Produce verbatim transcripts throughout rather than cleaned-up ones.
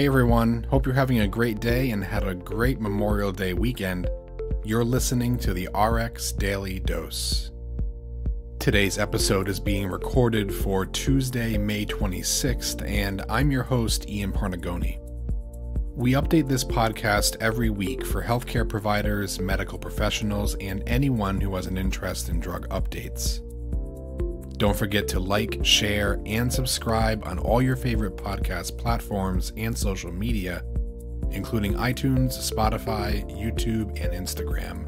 Hey everyone, hope you're having a great day and had a great Memorial Day weekend. You're listening to the R X Daily Dose. Today's episode is being recorded for Tuesday, May twenty-sixth, and I'm your host, Ian Parnagoni. We update this podcast every week for healthcare providers, medical professionals, and anyone who has an interest in drug updates. Don't forget to like, share, and subscribe on all your favorite podcast platforms and social media, including iTunes, Spotify, YouTube, and Instagram.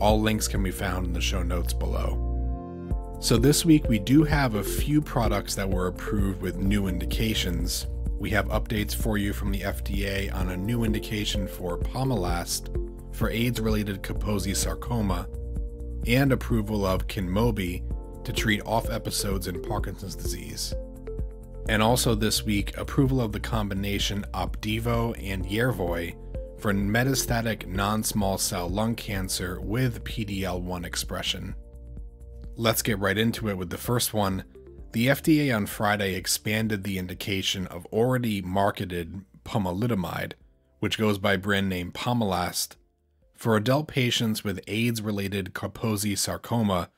All links can be found in the show notes below. So this week we do have a few products that were approved with new indications. We have updates for you from the F D A on a new indication for Pomalyst for AIDS-related Kaposi sarcoma and approval of Kynmobi to treat off episodes in Parkinson's disease. And also this week, approval of the combination Opdivo and Yervoy for metastatic non-small cell lung cancer with P D L one expression. Let's get right into it with the first one. The F D A on Friday expanded the indication of already marketed pomalidomide, which goes by brand name Pomalyst, for adult patients with AIDS-related Kaposi sarcoma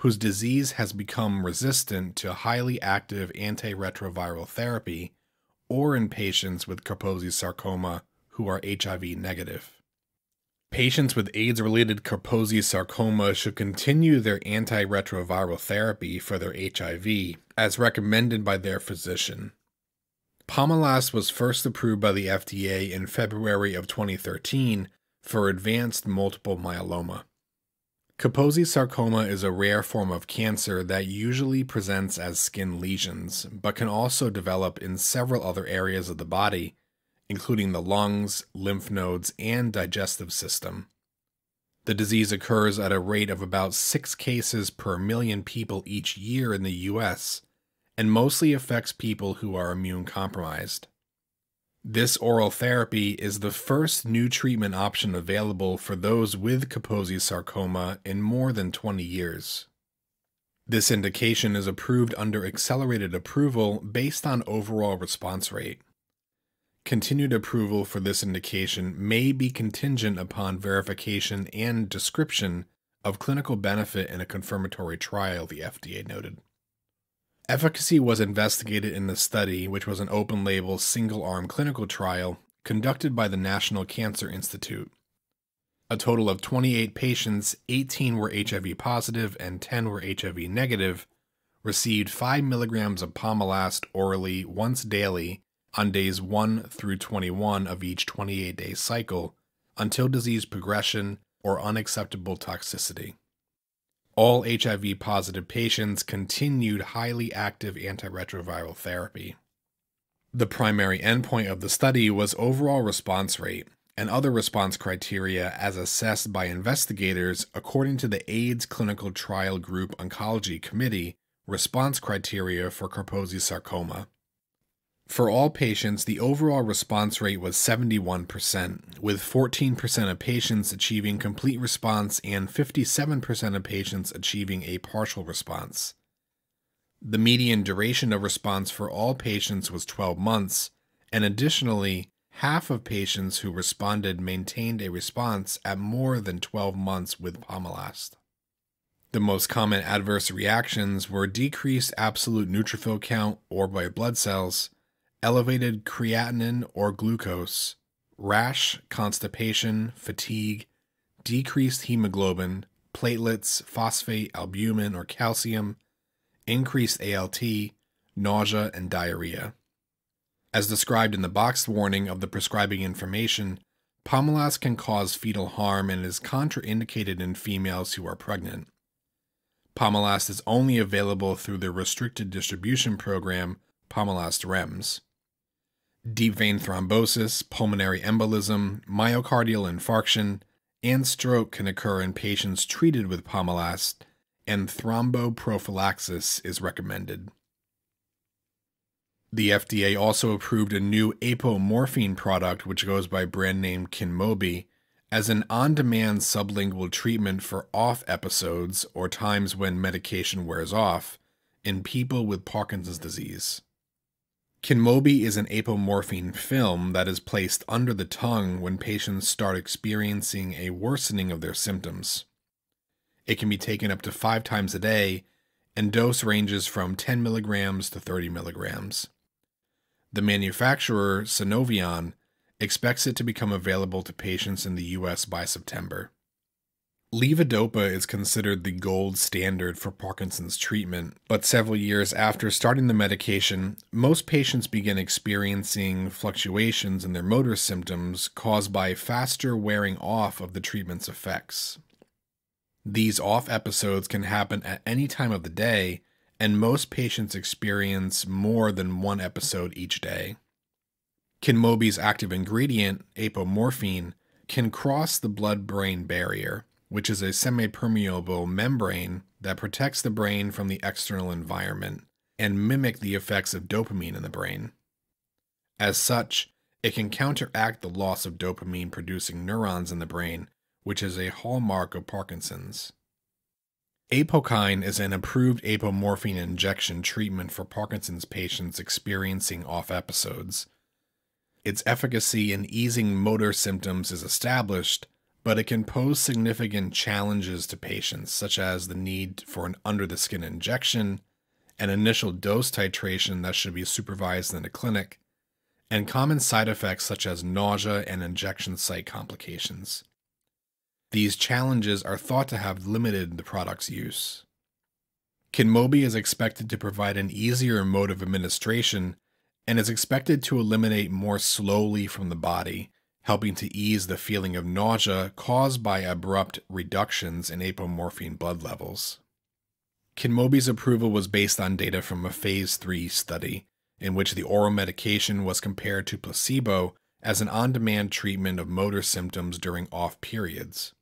whose disease has become resistant to highly active antiretroviral therapy, or in patients with Kaposi sarcoma who are H I V negative. Patients with AIDS-related Kaposi sarcoma should continue their antiretroviral therapy for their H I V, as recommended by their physician. Pomalyst was first approved by the F D A in February of twenty thirteen for advanced multiple myeloma. Kaposi sarcoma is a rare form of cancer that usually presents as skin lesions, but can also develop in several other areas of the body, including the lungs, lymph nodes, and digestive system. The disease occurs at a rate of about six cases per million people each year in the U S, and mostly affects people who are immune compromised. This oral therapy is the first new treatment option available for those with Kaposi sarcoma in more than twenty years. This indication is approved under accelerated approval based on overall response rate. Continued approval for this indication may be contingent upon verification and description of clinical benefit in a confirmatory trial, the F D A noted. Efficacy was investigated in the study, which was an open-label, single-arm clinical trial conducted by the National Cancer Institute. A total of twenty-eight patients, eighteen were H I V positive and ten were H I V negative, received five milligrams of Pomalyst orally once daily on days one through twenty-one of each twenty-eight day cycle until disease progression or unacceptable toxicity. All H I V positive patients continued highly active antiretroviral therapy. The primary endpoint of the study was overall response rate and other response criteria as assessed by investigators according to the AIDS Clinical Trial Group Oncology Committee response criteria for Kaposi sarcoma. For all patients, the overall response rate was seventy-one percent, with fourteen percent of patients achieving complete response and fifty-seven percent of patients achieving a partial response. The median duration of response for all patients was twelve months, and additionally, half of patients who responded maintained a response at more than twelve months with Pomalyst. The most common adverse reactions were decreased absolute neutrophil count or white blood cells, elevated creatinine or glucose, rash, constipation, fatigue, decreased hemoglobin, platelets, phosphate, albumin, or calcium, increased A L T, nausea, and diarrhea. As described in the boxed warning of the prescribing information, Pomalyst can cause fetal harm and is contraindicated in females who are pregnant. Pomalyst is only available through the restricted distribution program, Pomalyst REMS. Deep vein thrombosis, pulmonary embolism, myocardial infarction, and stroke can occur in patients treated with Pomalyst, and thromboprophylaxis is recommended. The F D A also approved a new apomorphine product, which goes by brand name Kynmobi, as an on-demand sublingual treatment for off episodes or times when medication wears off in people with Parkinson's disease. Kynmobi is an apomorphine film that is placed under the tongue when patients start experiencing a worsening of their symptoms. It can be taken up to five times a day, and dose ranges from ten milligrams to thirty milligrams. The manufacturer, Synovion, expects it to become available to patients in the U S by September. Levodopa is considered the gold standard for Parkinson's treatment, but several years after starting the medication, most patients begin experiencing fluctuations in their motor symptoms caused by faster wearing off of the treatment's effects. These off episodes can happen at any time of the day, and most patients experience more than one episode each day. Kynmobi's active ingredient, apomorphine, can cross the blood-brain barrier, which is a semi-permeable membrane that protects the brain from the external environment and mimic the effects of dopamine in the brain. As such, it can counteract the loss of dopamine-producing neurons in the brain, which is a hallmark of Parkinson's. ApoKine is an approved apomorphine injection treatment for Parkinson's patients experiencing off episodes. Its efficacy in easing motor symptoms is established, but it can pose significant challenges to patients, such as the need for an under-the-skin injection, an initial dose titration that should be supervised in the clinic, and common side effects such as nausea and injection site complications. These challenges are thought to have limited the product's use. Kynmobi is expected to provide an easier mode of administration and is expected to eliminate more slowly from the body, helping to ease the feeling of nausea caused by abrupt reductions in apomorphine blood levels. Kynmobi's approval was based on data from a phase three study, in which the oral medication was compared to placebo as an on-demand treatment of motor symptoms during off periods.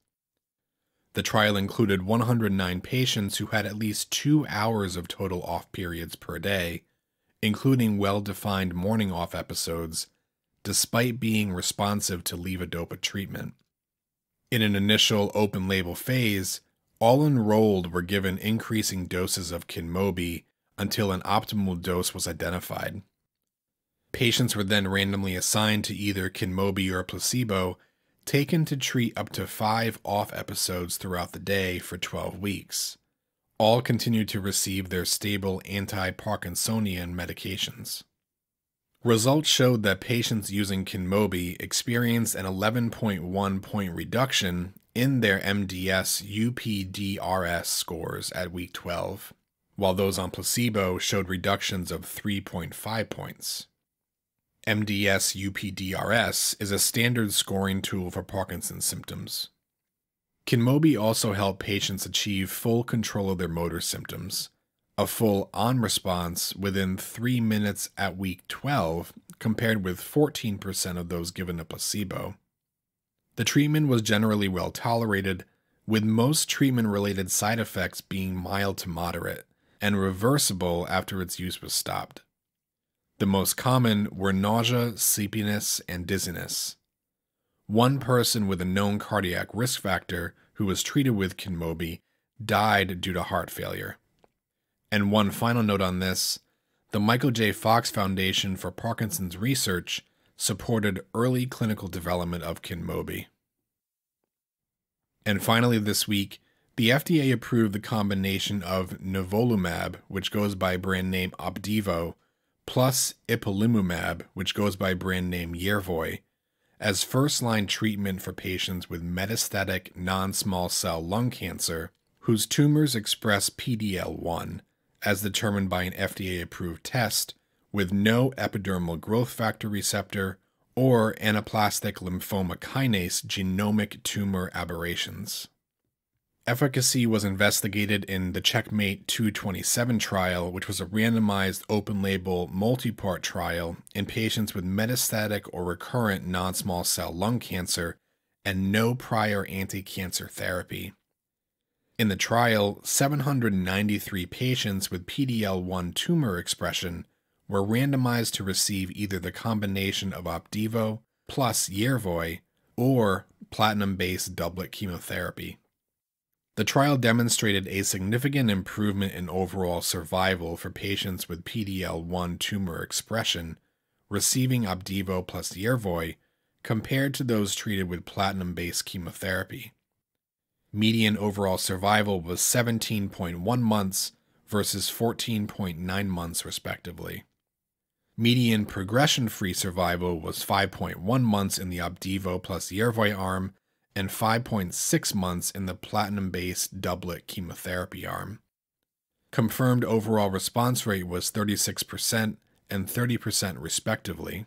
The trial included one hundred nine patients who had at least two hours of total off periods per day, including well-defined morning off episodes, despite being responsive to levodopa treatment. In an initial open-label phase, all enrolled were given increasing doses of Kynmobi until an optimal dose was identified. Patients were then randomly assigned to either Kynmobi or placebo, taken to treat up to five off episodes throughout the day for twelve weeks. All continued to receive their stable anti-Parkinsonian medications. Results showed that patients using Kynmobi experienced an eleven point one point reduction in their M D S U P D R S scores at week twelve, while those on placebo showed reductions of three point five points. M D S U P D R S is a standard scoring tool for Parkinson's symptoms. Kynmobi also helped patients achieve full control of their motor symptoms, a full on response within three minutes at week twelve compared with fourteen percent of those given a placebo. The treatment was generally well tolerated, with most treatment-related side effects being mild to moderate and reversible after its use was stopped. The most common were nausea, sleepiness, and dizziness. One person with a known cardiac risk factor who was treated with Kynmobi died due to heart failure. And one final note on this, the Michael J. Fox Foundation for Parkinson's Research supported early clinical development of Kynmobi. And finally this week, the F D A approved the combination of nivolumab, which goes by brand name Opdivo, plus ipilimumab, which goes by brand name Yervoy, as first-line treatment for patients with metastatic non-small cell lung cancer whose tumors express P D L one, as determined by an F D A-approved test, with no epidermal growth factor receptor or anaplastic lymphoma kinase genomic tumor aberrations. Efficacy was investigated in the Checkmate two twenty-seven trial, which was a randomized, open-label, multi-part trial in patients with metastatic or recurrent non-small cell lung cancer and no prior anti-cancer therapy. In the trial, seven hundred ninety-three patients with P D L one tumor expression were randomized to receive either the combination of Opdivo plus Yervoy or platinum-based doublet chemotherapy. The trial demonstrated a significant improvement in overall survival for patients with P D-L one tumor expression receiving Opdivo plus Yervoy compared to those treated with platinum-based chemotherapy. Median overall survival was seventeen point one months versus fourteen point nine months respectively. Median progression-free survival was five point one months in the Opdivo plus Yervoy arm and five point six months in the platinum-based doublet chemotherapy arm. Confirmed overall response rate was thirty-six percent and thirty percent respectively.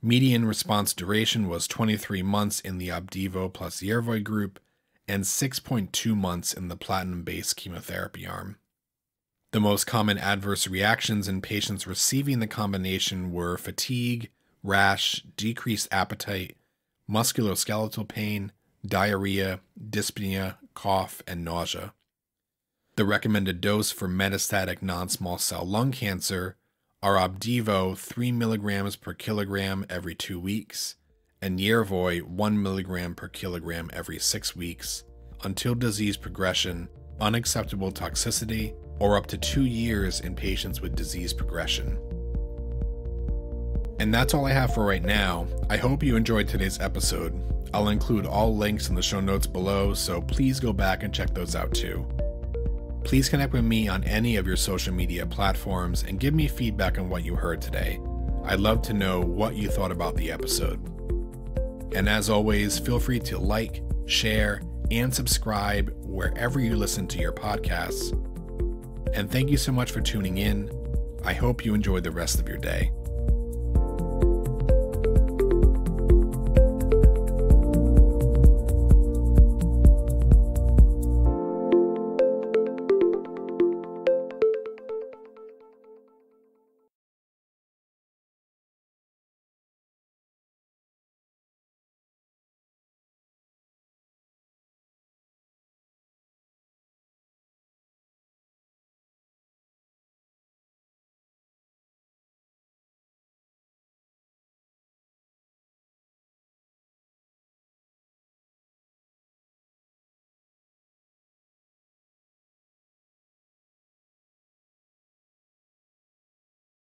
Median response duration was twenty-three months in the Opdivo plus Yervoy group and six point two months in the platinum-based chemotherapy arm. The most common adverse reactions in patients receiving the combination were fatigue, rash, decreased appetite, musculoskeletal pain, diarrhea, dyspnea, cough, and nausea. The recommended dose for metastatic non-small cell lung cancer are Opdivo three milligrams per kilogram every two weeks and Yervoy one milligram per kilogram every six weeks until disease progression, unacceptable toxicity, or up to two years in patients with disease progression. And that's all I have for right now. I hope you enjoyed today's episode. I'll include all links in the show notes below, so please go back and check those out too. Please connect with me on any of your social media platforms and give me feedback on what you heard today. I'd love to know what you thought about the episode. And as always, feel free to like, share, and subscribe wherever you listen to your podcasts. And thank you so much for tuning in. I hope you enjoy the rest of your day.